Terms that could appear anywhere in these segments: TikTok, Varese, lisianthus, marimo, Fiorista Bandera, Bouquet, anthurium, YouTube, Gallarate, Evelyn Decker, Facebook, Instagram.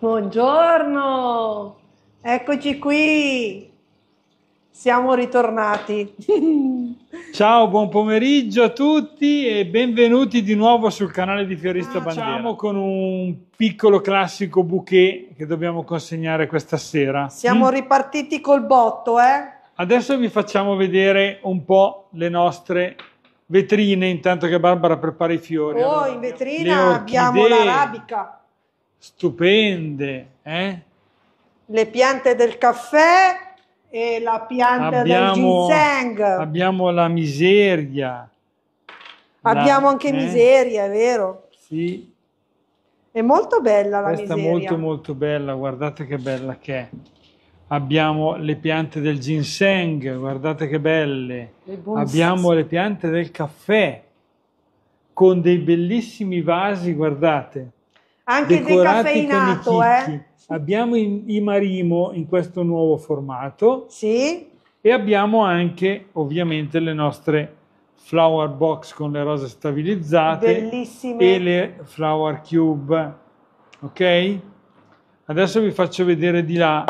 Buongiorno, eccoci qui, siamo ritornati. Ciao, buon pomeriggio a tutti e benvenuti di nuovo sul canale di Fiorista Bandiera. Siamo con un piccolo classico bouquet che dobbiamo consegnare questa sera. Siamo ripartiti col botto, eh? Adesso vi facciamo vedere un po' le nostre vetrine, intanto che Barbara prepara i fiori. Oh, allora, in vetrina abbiamo l'arabica. Stupende, eh? Le piante del caffè e la pianta del ginseng. Abbiamo la miseria. Abbiamo anche miseria, è vero? Sì. È molto bella la miseria. Questa è molto molto bella, guardate che bella che è. Abbiamo le piante del ginseng, guardate che belle. Abbiamo le piante del caffè con dei bellissimi vasi, guardate. Anche decaffeinato, eh? Abbiamo i marimo in questo nuovo formato. Sì. E abbiamo anche, ovviamente, le nostre flower box con le rose stabilizzate. Bellissime. E le flower cube. Ok? Adesso vi faccio vedere di là.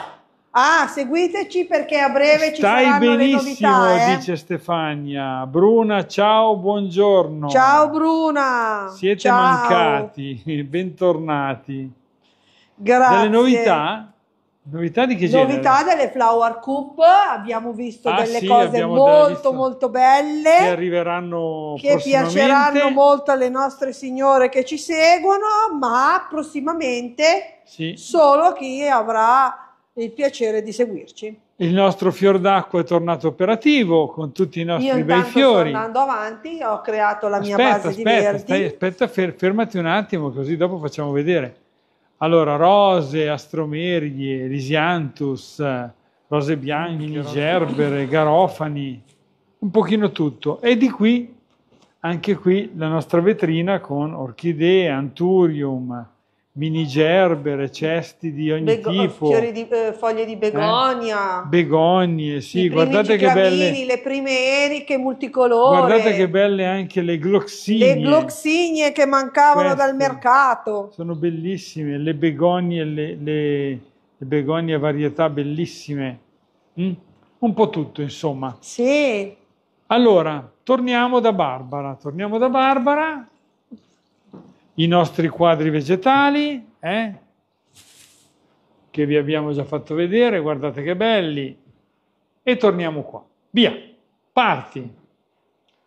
Ah, seguiteci perché a breve ci saranno le novità. Stai benissimo, dice Stefania. Bruna, ciao, buongiorno. Ciao Bruna. Siete mancati, bentornati. Grazie. Delle novità? Novità di che genere? Novità delle flower cup, abbiamo visto delle cose molto molto belle. Che arriveranno prossimamente. Che piaceranno molto alle nostre signore che ci seguono, ma prossimamente solo chi avrà il piacere di seguirci. Il nostro fior d'acqua è tornato operativo con tutti i nostri bei fiori. Io sto andando avanti, ho creato la mia base di verdi. Fermati un attimo così dopo facciamo vedere. Allora, rose, astromerie, lisianthus, rose bianche, gerbere, garofani, un pochino tutto. E di qui, anche qui, la nostra vetrina con orchidee, anthurium, mini gerbere, cesti di ogni tipo, fiori di, foglie di begonia, begonie, guardate che belle le prime eriche multicolori, guardate che belle anche le gloxinie, che mancavano dal mercato, sono bellissime le begonie, le begonie a varietà bellissime, un po' tutto insomma. Sì. Allora torniamo da Barbara, i nostri quadri vegetali, che vi abbiamo già fatto vedere, guardate che belli, e torniamo qua. Via, parti!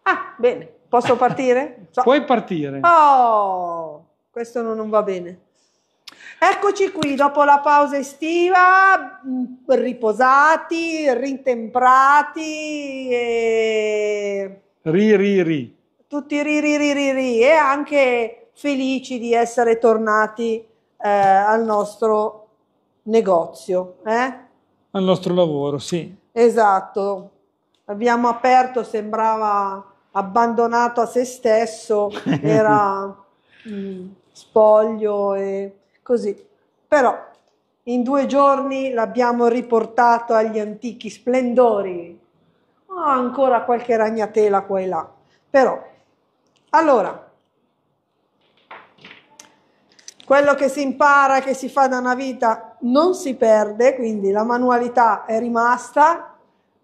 Ah, bene, posso partire? Puoi partire. Oh, questo non va bene. Eccoci qui, dopo la pausa estiva, riposati, rintemprati e... Tutti e anche... felici di essere tornati al nostro negozio, al nostro lavoro, sì. Esatto, abbiamo aperto, sembrava abbandonato a se stesso, era spoglio e così, però in 2 giorni l'abbiamo riportato agli antichi splendori. Ancora qualche ragnatela qua e là, però allora quello che si impara, che si fa da una vita, non si perde, quindi la manualità è rimasta,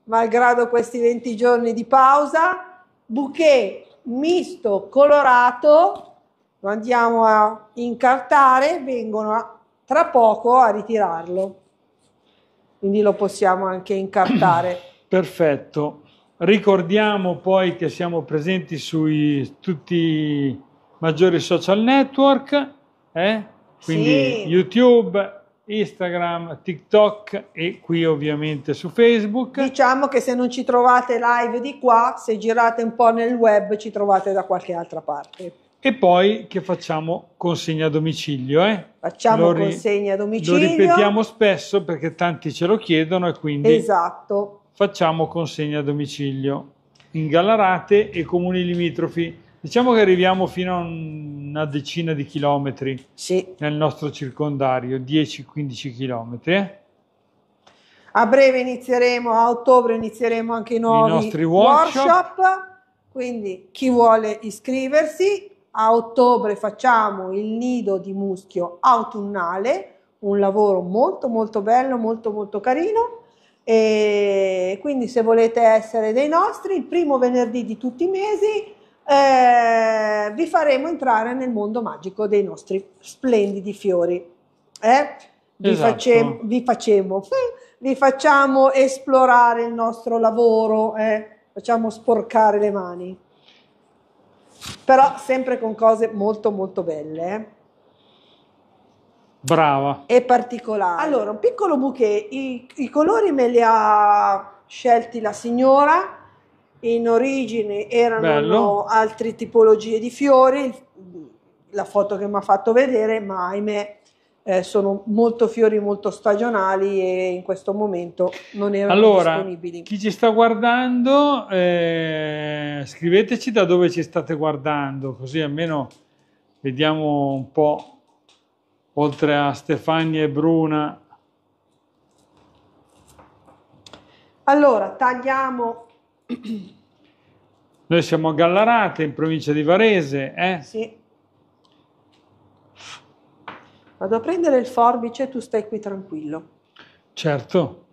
malgrado questi 20 giorni di pausa. Bouquet misto colorato, lo andiamo a incartare, vengono tra poco a ritirarlo, quindi lo possiamo anche incartare. Perfetto, ricordiamo poi che siamo presenti sui tutti i maggiori social network, quindi YouTube, Instagram, TikTok e qui ovviamente su Facebook. Diciamo che se non ci trovate live di qua, se girate un po' nel web ci trovate da qualche altra parte. E poi che facciamo consegna a domicilio, facciamo consegna a domicilio, lo ripetiamo spesso perché tanti ce lo chiedono e quindi facciamo consegna a domicilio in Gallarate e comuni limitrofi. Diciamo che arriviamo fino a una decina di chilometri nel nostro circondario, 10-15 chilometri. A breve inizieremo, a ottobre inizieremo anche i nostri workshop, quindi chi vuole iscriversi, a ottobre facciamo il nido di muschio autunnale, un lavoro molto molto bello, molto molto carino, e quindi se volete essere dei nostri, il primo venerdì di tutti i mesi vi faremo entrare nel mondo magico dei nostri splendidi fiori. Esatto. Vi facciamo esplorare il nostro lavoro, facciamo sporcare le mani, però sempre con cose molto molto belle, brava, e particolari. Allora, un piccolo bouquet, i colori me li ha scelti la signora, in origine erano altre tipologie di fiori, la foto che mi ha fatto vedere, ma ahimè sono molto fiori molto stagionali e in questo momento non erano disponibili. Chi ci sta guardando, scriveteci da dove ci state guardando, così almeno vediamo un po', oltre a Stefania e Bruna. Allora, tagliamo. Noi siamo a Gallarate, in provincia di Varese, Sì. Vado a prendere il forbice e tu stai qui tranquillo. Certo,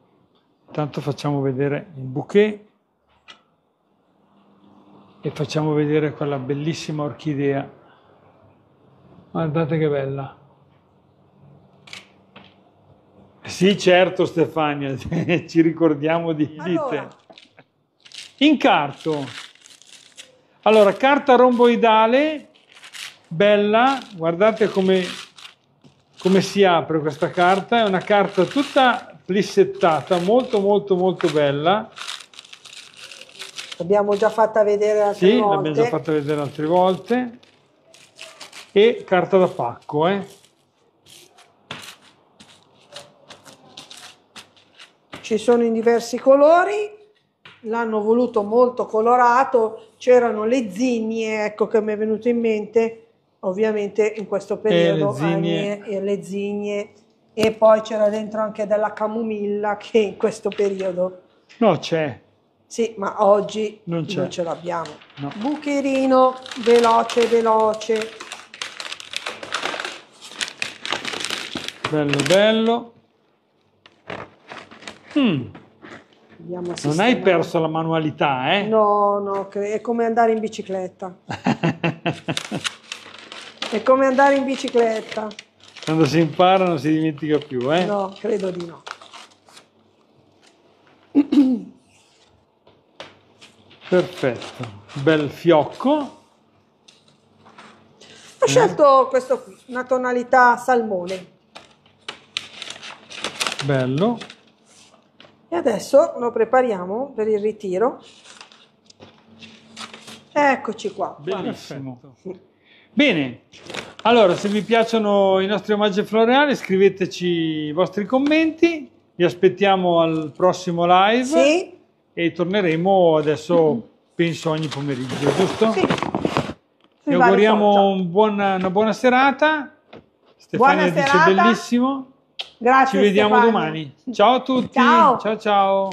intanto facciamo vedere il bouquet e facciamo vedere quella bellissima orchidea. Guardate che bella. Sì, certo Stefania, ci ricordiamo di te. Incarto. Allora, carta romboidale, bella, guardate come si apre questa carta, è una carta tutta plissettata, molto molto molto bella. L'abbiamo già fatta vedere altre volte. Sì, l'abbiamo già fatta vedere altre volte. E carta da pacco, Ci sono in diversi colori, l'hanno voluto molto colorato, c'erano le zinnie, ecco che mi è venuto in mente. Ovviamente in questo periodo le zinnie, e poi c'era dentro anche della camomilla, che in questo periodo no c'è. Sì, ma oggi non ce l'abbiamo. No. Bucherino veloce veloce. Bello bello. Non hai perso la manualità, eh? No, no, è come andare in bicicletta. È come andare in bicicletta. Quando si impara non si dimentica più, eh? No, credo di no. Perfetto, bel fiocco. Ho scelto questo qui, una tonalità salmone. Bello. E adesso lo prepariamo per il ritiro. Eccoci qua. Benissimo. Guarda. Bene, allora se vi piacciono i nostri omaggi floreali scriveteci i vostri commenti, vi aspettiamo al prossimo live e torneremo adesso penso ogni pomeriggio, giusto? Sì. Vi auguriamo una buona serata, Stefania dice bellissimo, grazie, ci vediamo domani, ciao a tutti, ciao ciao!